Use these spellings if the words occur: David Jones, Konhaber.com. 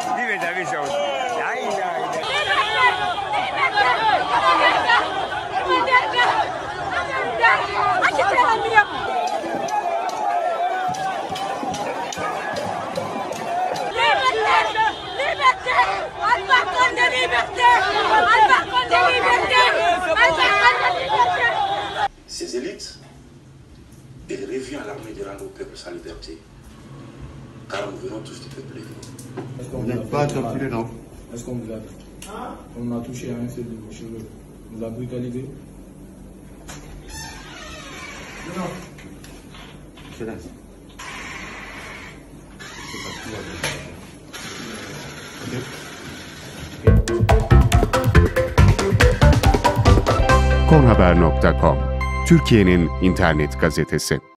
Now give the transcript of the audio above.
Değil mi David Jones? Ces élites, il revient à l'armée de rendre au peuple sa liberté, car nous venons tous du peuple libre. Est-ce qu'on vous a touché? Est-ce qu'on vous a touché? On a touché à un seul de vos cheveux. On vous a brutalisé? Non. C'est là. C'est parti. Konhaber.com, Türkiye'nin internet gazetesi.